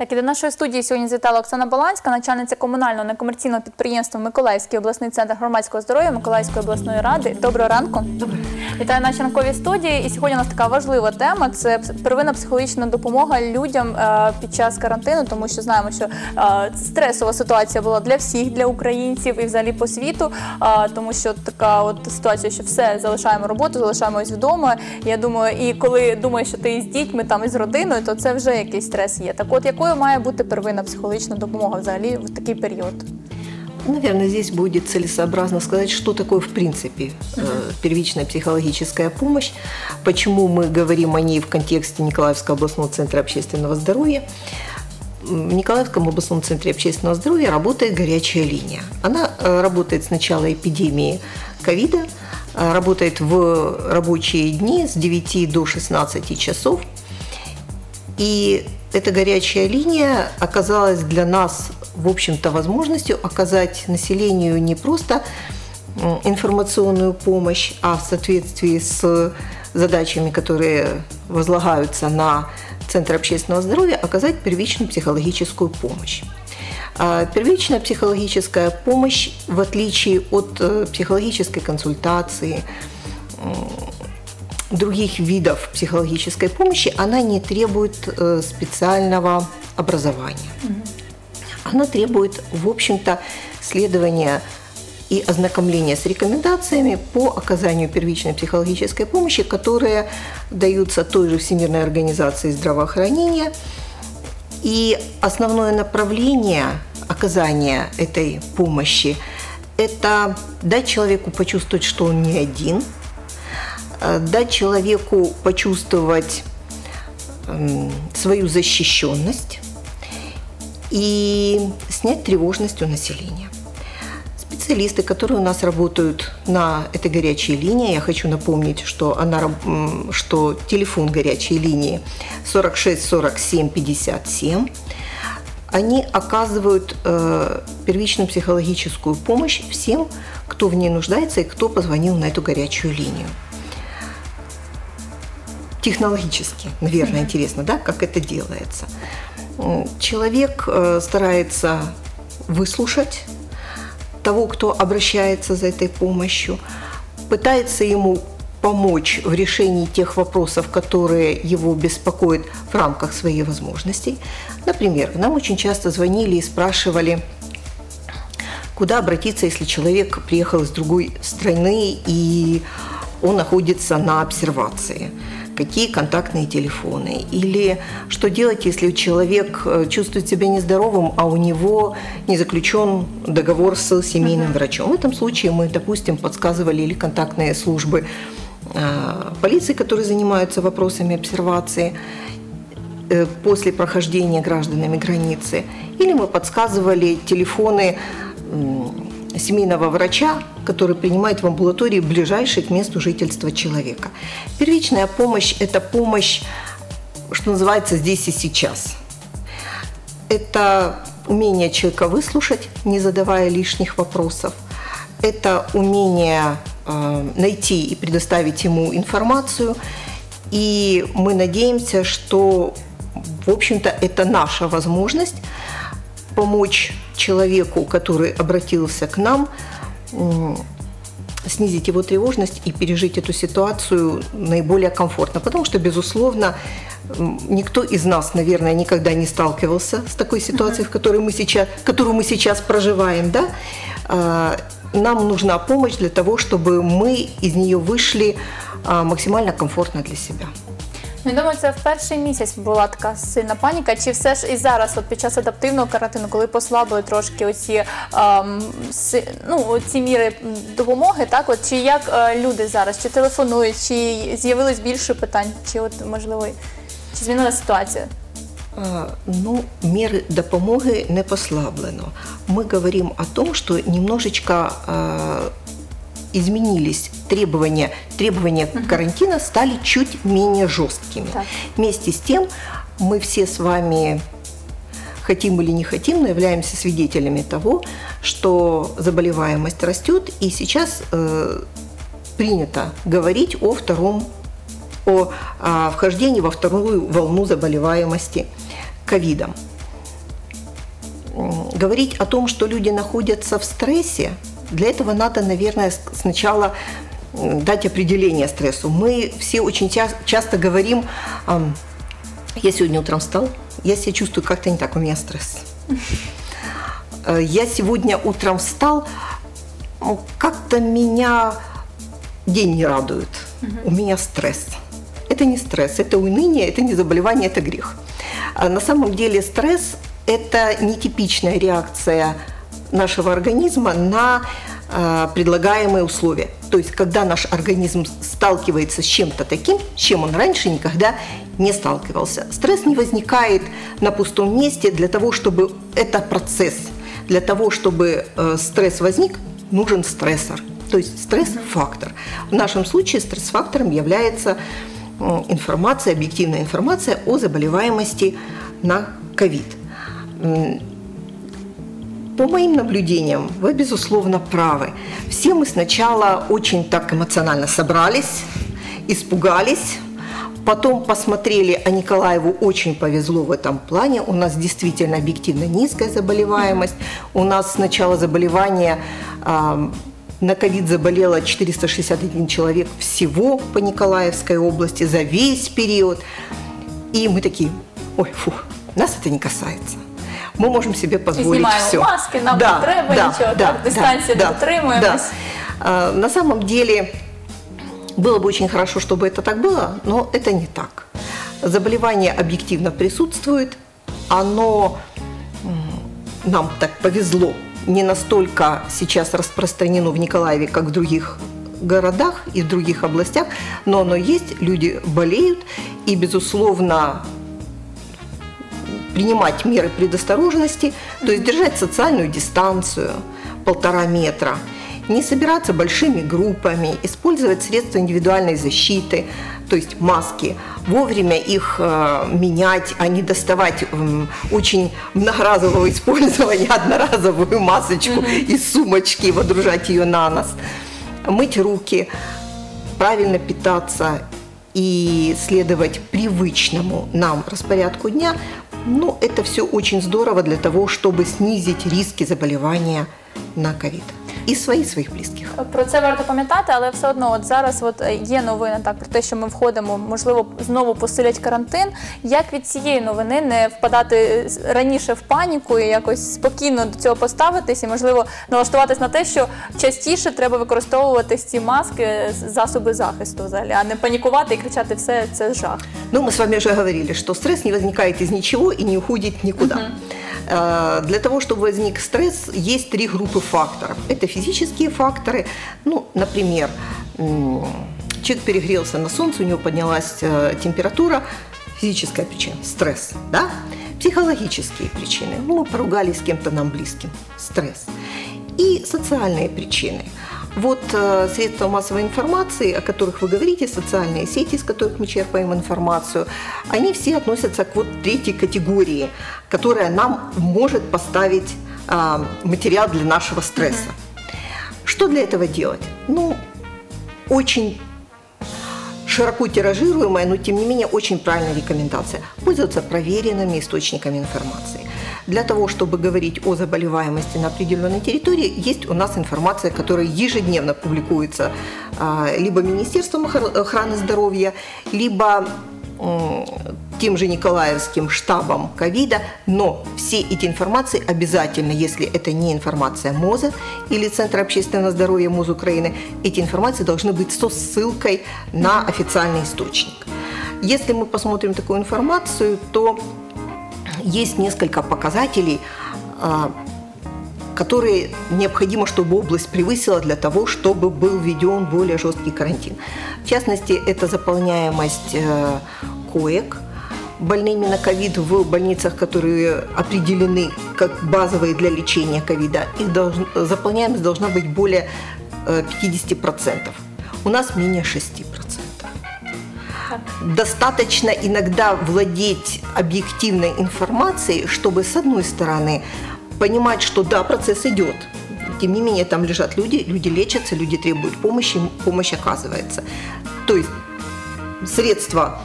Так, і до нашої студії сьогодні завітала Оксана Баланська, начальниця комунального некомерційного підприємства «Миколаївський обласний центр громадського здоров'я» Миколаївської обласної ради. Доброго ранку. Доброго. Вітаю наші ранкові студії. І сьогодні у нас така важлива тема – це первинна психологічна допомога людям під час карантину, тому що знаємо, що стресова ситуація була для всіх, для українців і взагалі по світу, тому що така от ситуація, що все, залишаємо роботу, залишаємось вдома. Я думаю, і коли думаєш, що ти із дітьми, там, із родиною, то це вже якийсь стрес є. Так от, якою має бути первинна психологічна допомога взагалі в такий період? Наверное, здесь будет целесообразно сказать, что такое в принципе первичная психологическая помощь, почему мы говорим о ней в контексте Николаевского областного центра общественного здоровья. В Николаевском областном центре общественного здоровья работает горячая линия. Она работает с начала эпидемии ковида, работает в рабочие дни с 9 до 16 часов. И эта горячая линия оказалась для нас, в общем-то, возможностью оказать населению не просто информационную помощь, а в соответствии с задачами, которые возлагаются на Центр общественного здоровья, оказать первичную психологическую помощь. Первичная психологическая помощь, в отличие от психологической консультации, других видов психологической помощи, она не требует специального образования. Она требует, в общем-то, следования и ознакомления с рекомендациями по оказанию первичной психологической помощи, которые даются той же Всемирной организации здравоохранения. И основное направление оказания этой помощи – это дать человеку почувствовать, что он не один, дать человеку почувствовать свою защищенность и снять тревожность у населения. Специалисты, которые у нас работают на этой горячей линии, я хочу напомнить, что телефон горячей линии 46 47 57, они оказывают первичную психологическую помощь всем, кто в ней нуждается и кто позвонил на эту горячую линию. Технологически, наверное, интересно, да, как это делается. Человек старается выслушать того, кто обращается за этой помощью, пытается ему помочь в решении тех вопросов, которые его беспокоят в рамках своих возможностей. Например, нам очень часто звонили и спрашивали, куда обратиться, если человек приехал из другой страны и он находится на обсервации. Какие контактные телефоны, или что делать, если человек чувствует себя нездоровым, а у него не заключен договор с семейным врачом. В этом случае мы, допустим, подсказывали или контактные службы полиции, которые занимаются вопросами обсервации после прохождения гражданами границы, или мы подсказывали телефоны семейного врача, который принимает в амбулатории ближайшей к месту жительства человека. Первичная помощь – это помощь, что называется, здесь и сейчас. Это умение человека выслушать, не задавая лишних вопросов. Это умение найти и предоставить ему информацию. И мы надеемся, что, в общем-то, это наша возможность помочь человеку, который обратился к нам, снизить его тревожность и пережить эту ситуацию наиболее комфортно. Потому что, безусловно, никто из нас, наверное, никогда не сталкивался с такой ситуацией, в которой которую мы сейчас проживаем, да? Нам нужна помощь для того, чтобы мы из нее вышли максимально комфортно для себя. Я думаю, це в перший місяць була така сильна паніка. Чи все ж і зараз, от під час адаптивного карантину, коли послабили трошки оці, ці міри допомоги, так? От, чи як люди зараз, чи телефонують, чи з'явилось більше питань, чи, от, можливо, чи змінила ситуація? Ну, меры допомоги не послаблено. Мы говорим о том, что немножечко изменились требования карантина стали чуть менее жесткими. Так. Вместе с тем мы все с вами, хотим или не хотим, но являемся свидетелями того, что заболеваемость растет, и сейчас принято говорить о вхождении во вторую волну заболеваемости ковидом. говорить о том, что люди находятся в стрессе, для этого надо, наверное, сначала дать определение стрессу. Мы все очень часто говорим: я сегодня утром встал, я себя чувствую как-то не так, у меня стресс. Я сегодня утром встал, как-то меня день не радует, у меня стресс. Это не стресс, это уныние, это не заболевание, это грех. На самом деле стресс – это нетипичная реакция нашего организма на предлагаемые условия. То есть, когда наш организм сталкивается с чем-то таким, с чем он раньше никогда не сталкивался. Стресс не возникает на пустом месте. Для того, чтобы это процесс, для того, чтобы стресс возник, нужен стрессор. То есть стресс-фактор. В нашем случае стресс-фактором является информация, объективная информация о заболеваемости на ковид. По моим наблюдениям, вы, безусловно, правы. Все мы сначала очень так эмоционально собрались, испугались, потом посмотрели, а Николаеву очень повезло в этом плане. У нас действительно объективно низкая заболеваемость. У нас с начала заболевания на ковид заболело 461 человек всего по Николаевской области за весь период. И мы такие: ой, фу, нас это не касается. Ми можемо собі дозволити все. Знімаємо маски, нам не треба нічого, так, дистанцію дотримуємось. На самом деле, было бы очень хорошо, чтобы это так было, но это не так. Заболевание объективно присутствует, оно нам так повезло, не настолько сейчас распространено в Николаеве, как в других городах и в других областях, но оно есть, люди болеют, и, безусловно, принимать меры предосторожности, то есть держать социальную дистанцию 1,5 метра, не собираться большими группами, использовать средства индивидуальной защиты, то есть маски, вовремя их менять, а не доставать очень многоразового использования одноразовую масочку из сумочки и водружать ее на нос, мыть руки, правильно питаться и следовать привычному нам распорядку дня. Ну, это все очень здорово для того, чтобы снизить риски заболевания на ковид. І своїх близьких. Про це варто пам'ятати, але все одно зараз є новина про те, що ми входимо, можливо, знову посилять карантин. Як від цієї новини не впадати раніше в паніку і якось спокійно до цього поставитись і, можливо, налаштуватись на те, що частіше треба використовувати ці маски, засоби захисту взагалі, а не панікувати і кричати «все, це жах». Ну, ми з вами вже говорили, що стрес не виникає із нічого і не уходить нікуди. Для того, чтобы возник стресс, есть 3 группы факторов. Это физические факторы, ну, например, человек перегрелся на солнце, у него поднялась температура, физическая причина – стресс, да? Психологические причины, ну, мы поругались с кем-то нам близким – стресс. И социальные причины. Вот средства массовой информации, о которых вы говорите, социальные сети, из которых мы черпаем информацию, они все относятся к вот 3-й категории, которая нам может поставить материал для нашего стресса. Что для этого делать? Ну, очень широко тиражируемая, но тем не менее очень правильная рекомендация – пользоваться проверенными источниками информации. Для того, чтобы говорить о заболеваемости на определенной территории, есть у нас информация, которая ежедневно публикуется либо Министерством охраны здоровья, либо тем же Николаевским штабом ковида, но все эти информации обязательно, если это не информация МОЗа или Центра общественного здоровья МОЗ Украины, эти информации должны быть со ссылкой на официальный источник. Если мы посмотрим такую информацию, то есть несколько показателей, которые необходимо, чтобы область превысила для того, чтобы был введен более жесткий карантин. В частности, это заполняемость коек больными на ковид в больницах, которые определены как базовые для лечения ковида. Заполняемость должна быть более 50%. У нас менее 6%. Достаточно иногда владеть объективной информацией, чтобы, с одной стороны, понимать, что да, процесс идет, тем не менее там лежат люди, люди лечатся, люди требуют помощи, помощь оказывается. То есть средства,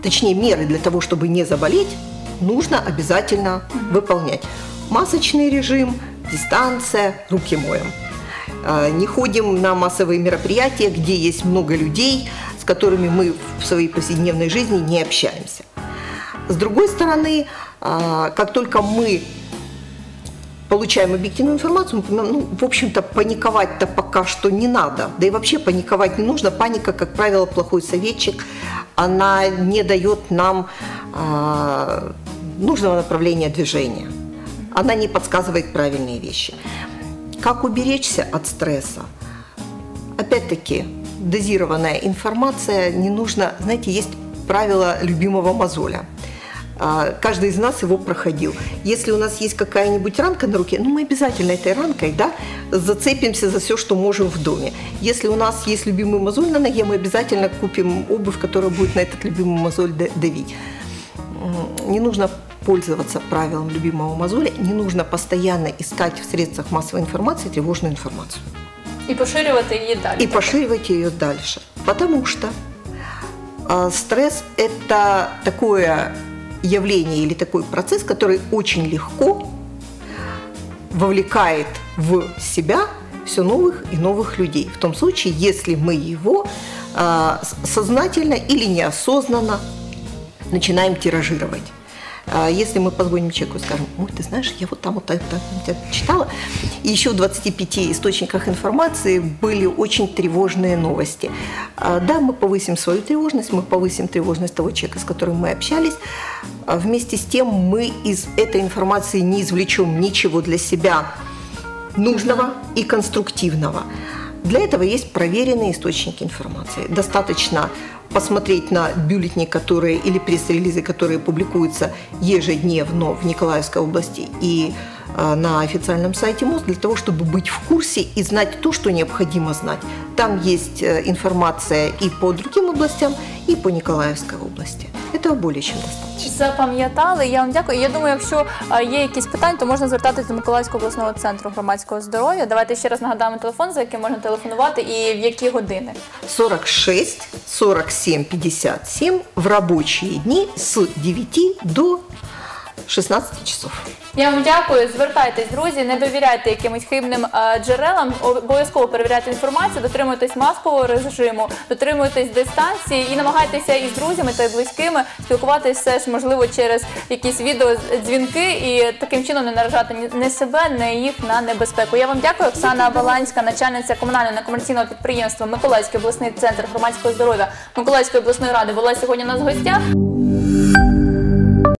точнее меры для того, чтобы не заболеть, нужно обязательно выполнять. Масочный режим, дистанция, руки моем. Не ходим на массовые мероприятия, где есть много людей, с которыми мы в своей повседневной жизни не общаемся. С другой стороны, как только мы получаем объективную информацию, в общем-то, паниковать-то пока что не надо. Да и вообще паниковать не нужно. Паника, как правило, плохой советчик. Она не дает нам нужного направления движения. Она не подсказывает правильные вещи. Как уберечься от стресса? Опять-таки, дозированная информация не нужна. Знаете, есть правило любимого мозоля. Каждый из нас его проходил. Если у нас есть какая-нибудь ранка на руке, мы обязательно этой ранкой, зацепимся за все, что можем в доме. Если у нас есть любимый мозоль на ноге, мы обязательно купим обувь, которая будет на этот любимый мозоль давить. Не нужно пользоваться правилом любимого мозоля, не нужно постоянно искать в средствах массовой информации тревожную информацию. И поширивать ее дальше. И поширивать ее дальше. Потому что стресс – это такое явление или такой процесс, который очень легко вовлекает в себя все новых и новых людей. В том случае, если мы его сознательно или неосознанно начинаем тиражировать. Если мы позвоним человеку и скажем: ой, ты знаешь, я вот там читала, и еще в 25 источниках информации были очень тревожные новости. Да, мы повысим свою тревожность, мы повысим тревожность того человека, с которым мы общались. Вместе с тем мы из этой информации не извлечем ничего для себя нужного и конструктивного. Для этого есть проверенные источники информации. Достаточно посмотреть на бюллетени, которые или пресс-релизы, которые публикуются ежедневно в Николаевской области и на официальном сайте МОЗ, для того, чтобы быть в курсе и знать то, что необходимо знать. Там есть информация и по другим областям, и по Николаевской области. Этого более чем достаточно. Запам'ятали. Я вам дякую. Я думаю, якщо є якісь питання, то можна звертатися до Миколаївського обласного центру громадського здоров'я. Давайте ще раз нагадаємо телефон, за яким можна телефонувати і в які години. 46 47 57 в робочі дні з 9 до 16 часов. Я вам дякую. Звертайтесь, друзі, не довіряйте якимось хибним джерелам, обов'язково перевіряйте інформацію, дотримуйтесь маскового режиму, дотримуйтесь дистанції і намагайтеся із друзями та близькими спілкуватися все ж, можливо, через якісь відеодзвінки і таким чином не наражати не себе, не їх на небезпеку. Я вам дякую. Оксана Баланська, начальниця комунального некомерційного підприємства Миколаївський обласний центр громадського здоров'я Миколаївської обласної ради, була сьогодні у нас в гостях.